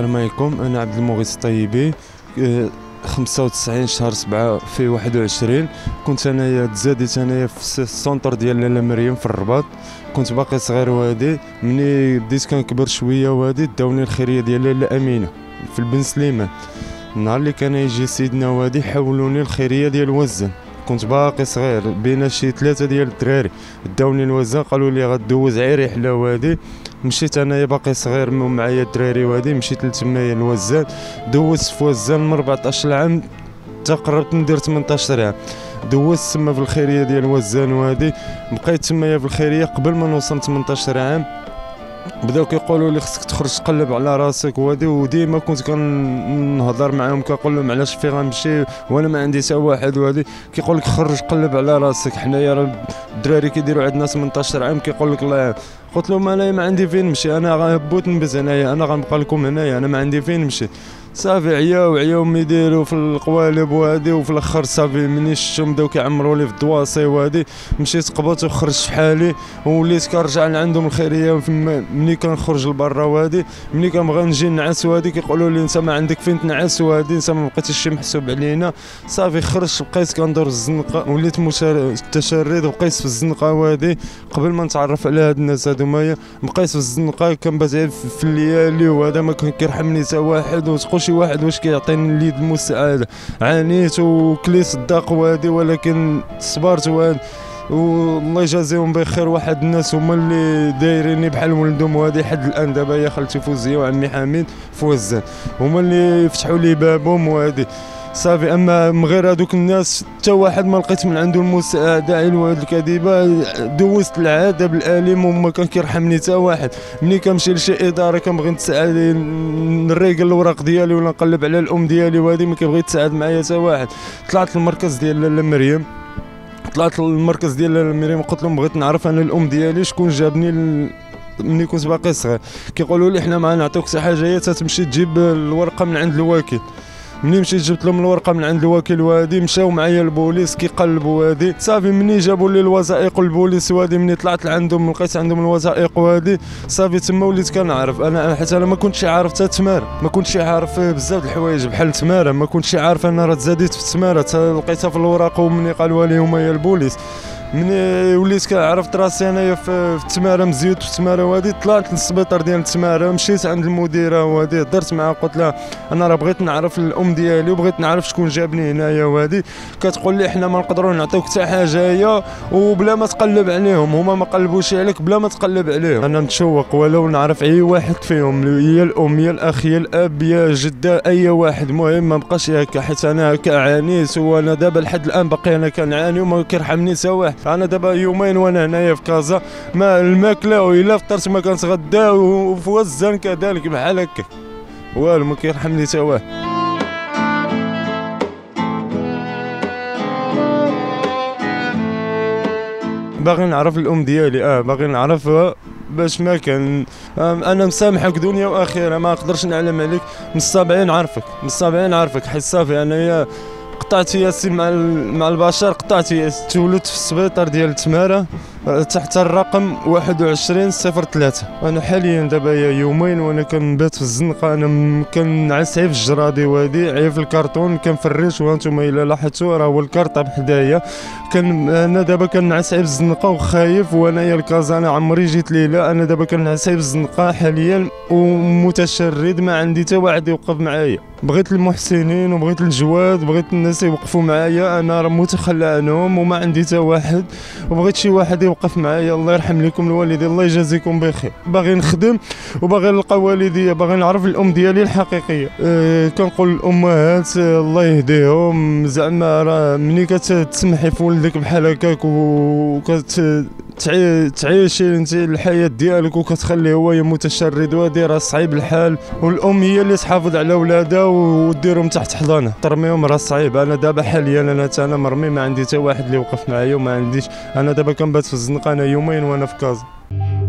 السلام عليكم. انا عبد المغيث الطيبي، 95 شهر 7 في 21. كنت انايا تزاديت انايا في السونتر ديال لاله مريم في الرباط، كنت باقي صغير. وهادي ملي بديت كنكبر شويه وهادي داوني الخيريه ديال لاله امينه في البن سليمان. النهار اللي كان يجي سيدنا وادي حولوني الخيريه ديال وزن، كنت باقي صغير بين شي 3 ديال الدراري. داوني الوزن قالوا لي غدوز عير رحله. وادي مشيت انايا باقي صغير معايا الدراري. وادي مشيت لتمايا الوزان، دوزت في وزان من 14 عام تقربت ندير 18 عام. دوزت تما في الخيريه ديال وزان. وادي بقيت تمايا في الخيريه قبل ما نوصل 18 عام. بداو كيقولوا لي خصك تخرج تقلب على راسك. وادي وديما كنت كنهضر معاهم كنقول لهم علاش فين غنمشي وانا ما عندي حتى واحد. وادي كيقول لك خرج قلب على راسك، حنايا راه الدراري كيديروا عندنا 18 عام كيقول لك الله. قلت لهم انايا ما عندي فين نمشي، انا غنبوت نبز هنايا، انا غنبقى لكم هنايا، انا ما عندي فين نمشي. صافي عياو ما يديروا في القوالب. وادي وفي الاخر صافي مني شفتهم بداو كيعمروا لي في الدواصي. وادي مشيت قبضت وخرجت بحالي ووليت كنرجع لعندهم الخيريه. مني كنخرج لبرا وادي مني كنبغي نجي نعس وادي كيقولوا لي انت ما عندك فين تنعس، وادي انت ما بقيتيش شي محسوب علينا. صافي خرجت بقيت كندور الزنقه، وليت التشرد وبقيت في الزنقه. وادي قبل ما نتعرف على هاد الناس هادو مايا بقيت في الزنقه كنبات في الليالي. وهذا ما كان كيرحمني حتى واحد، وتقول شي واحد واش كيعطيني اليد المساعده. عانيت وكليت الضاق وادي ولكن صبرت. والله يجازيهم بخير. واحد الناس هما اللي دايريني بحال ولدهم. وهادي حد الان دابا هي خالتي فوزيه وعمي حميد فوزان هما اللي فتحوا لي بابهم. وهادي صافي. اما من غير هذوك الناس حتى واحد ما لقيت من عنده المساعده على الواد الكذبه. دوزت العاده بالالم وما كان كيرحمني حتى واحد. ملي كنمشي لشي اداره كنبغي نتساعد نريقل الاوراق ديالي ولا نقلب على الام ديالي. وهذه ما كيبغي يتساعد معايا حتى واحد. طلعت المركز ديال لاله مريم، طلعت المركز ديال لاله مريم قلت لهم بغيت نعرف انا الام ديالي شكون جابني ملي كنت باقي صغير. كيقولوا لي حنا ما نعطيوك حتى حاجه، هي تمشي تجيب الورقه من عند الوكيل. مني مشيت جبت لهم الورقه من عند الوكيل. وادي مشاو معايا البوليس كيقلبوا. وادي صافي مني جابوا لي الوثائق البوليس. وادي مني طلعت لعندهم لقيت عندهم الوثائق. وادي صافي تما وليت كنعرف انا، حيت انا ما كنتش عارف حتى تماره، ما كنتش عارف بزاف د الحوايج بحال تماره، ما كنتش عارف انا راه تزاديت في تماره. لقيتها في الوراق ومني قالوا لي هما يا البوليس. مني وليت كنعرف راسي انايا في تماره، مزيوت في تماره. وادي طلعت للسبيطار ديال تماره، مشيت عند المديره. وادي هضرت معها قلت لها انا راه بغيت نعرف الام ديالي وبغيت نعرف شكون جابني هنايا. وادي كتقول لي حنا ما نقدروا نعطيوك حتى حاجه هي، وبلا ما تقلب عليهم، هما ما قلبوش عليك بلا ما تقلب عليهم. انا متشوق ولو نعرف اي واحد فيهم، يا الام يا الاخ يا الاب يا جده، اي واحد. المهم ما بقاش هكا، حيت انا هكا عانيت. وانا دابا لحد الان باقي انا كنعاني وما كيرحمني حتى واحد. انا دابا يومين وانا هنايا في كازا، ما الماكله وإلا فطرت ما كنتغدا، وفي وزان كذلك بحال هكا والو ما كيرحمني حتى واحد. باغي نعرف الام ديالي، باغي نعرفها باش ما كان انا مسامحك دنيا واخره، ما نقدرش نعلم عليك. من الصابعين نعرفك، من الصابعين نعرفك، حيت صافي انايا قطعت ياسي مع البشر. قطعت ياسي. تولدت في السبيطار ديال تماره تحت الرقم 21 03. انا حاليا دابا يومين وانا كنبات في الزنقه. انا كنعس عي في الجرادي وادي عي في الكرتون كنفرش. وانتم الا لاحظتوا راه هو الكرطه بحدايا. انا دابا كنعس عي في الزنقه وخايف. وانايا الكازا انا عمري جيت ليله. انا دابا كنعس عي في الزنقه حاليا ومتشرد، ما عندي حتى واحد يوقف معايا. بغيت المحسنين وبغيت الجواد، بغيت الناس يوقفوا معايا، انا راه متخلى عنهم وما عندي حتى واحد، وبغيت شي واحد وقف معايا. الله يرحم لكم الوالدين، الله يجازيكم بخير. باغي نخدم وباغي نلقى والديا، باغي نعرف الام ديالي الحقيقيه. كنقول الامهات الله يهديهم، زعما راه ملي كتسمحي في ولدك بحال هكاك تعيشي انت الحياه ديالك وكتخليه هو متشرد، وهادي راه صعيب الحال. والام هي اللي تحافظ على ولادها وديرهم تحت حضانه، ترميهم راه صعيب. انا دابا حاليا انا مرمي، ما عندي حتى واحد اللي وقف معايا وما عنديش. انا دابا كنبات في الزنقه، انا يومين وانا في كازا.